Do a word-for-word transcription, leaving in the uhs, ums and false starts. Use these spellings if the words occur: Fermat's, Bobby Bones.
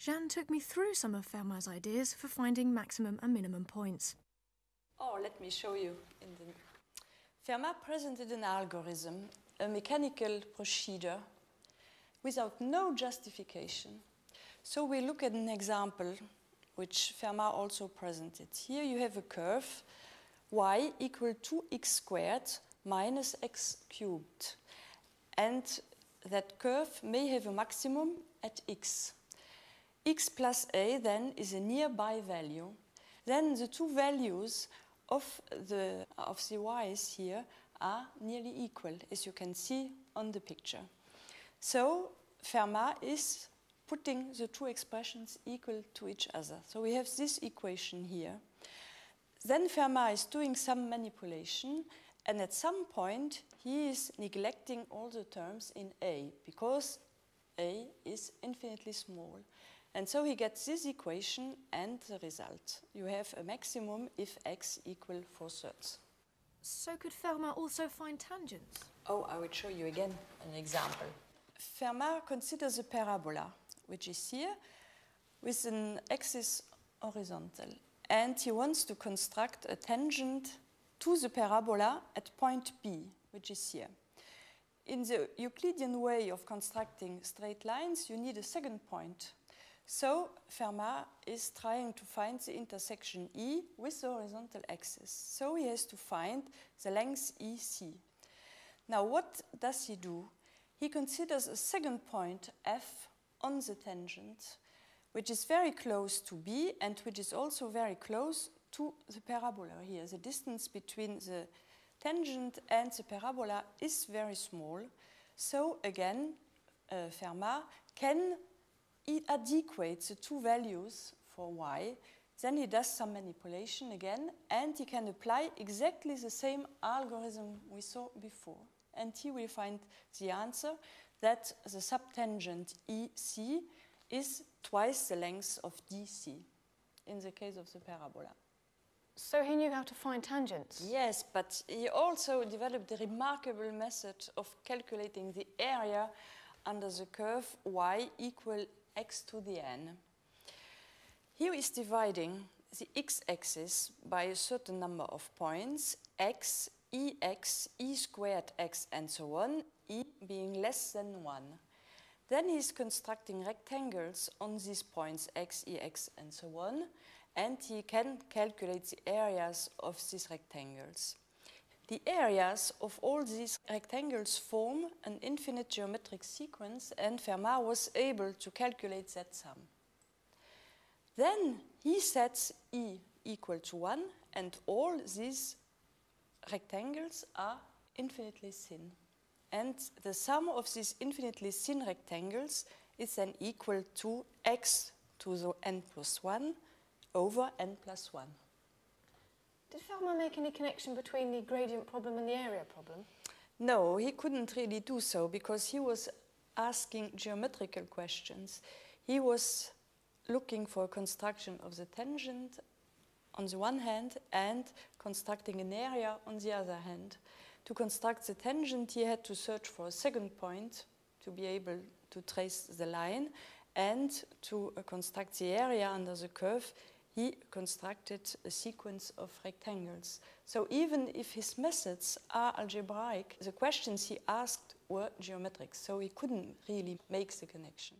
Jeanne took me through some of Fermat's ideas for finding maximum and minimum points. Oh, let me show you. In the... Fermat presented an algorithm, a mechanical procedure, without no justification. So we look at an example which Fermat also presented. Here you have a curve, y equal to x squared minus x cubed. And that curve may have a maximum at x. X plus a then is a nearby value. Then the two values of the, of the y's here are nearly equal, as you can see on the picture. So Fermat is putting the two expressions equal to each other. So we have this equation here. Then Fermat is doing some manipulation, and at some point he is neglecting all the terms in A, because A is infinitely small. And so he gets this equation and the result. You have a maximum if x equals four thirds. So could Fermat also find tangents? Oh, I will show you again an example. Fermat considers a parabola, which is here, with an axis horizontal. And he wants to construct a tangent to the parabola at point B, which is here. In the Euclidean way of constructing straight lines, you need a second point. So Fermat is trying to find the intersection E with the horizontal axis. So he has to find the length E C. Now what does he do? He considers a second point, F, on the tangent, which is very close to B and which is also very close to the parabola here. The distance between the tangent and the parabola is very small. So again, uh, Fermat can adequate the two values for y. Then he does some manipulation again, and he can apply exactly the same algorithm we saw before. And he will find the answer that the subtangent E C is twice the length of D C in the case of the parabola. So he knew how to find tangents? Yes, but he also developed a remarkable method of calculating the area under the curve y equal x to the n. Here is dividing the x-axis by a certain number of points, x, ex, e squared x, and so on, e being less than one. Then he's constructing rectangles on these points, x, ex, and so on, and he can calculate the areas of these rectangles. The areas of all these rectangles form an infinite geometric sequence, and Fermat was able to calculate that sum. Then he sets E equal to one, and all these rectangles are infinitely thin. And the sum of these infinitely thin rectangles is then equal to x to the n plus one over n plus one. Did Fermat make any connection between the gradient problem and the area problem? No, he couldn't really do so, because he was asking geometrical questions. He was looking for a construction of the tangent on the one hand and constructing an area on the other hand. To construct the tangent, he had to search for a second point to be able to trace the line, and to construct the area under the curve, he constructed a sequence of rectangles. So even if his methods are algebraic, the questions he asked were geometric, so he couldn't really make the connection.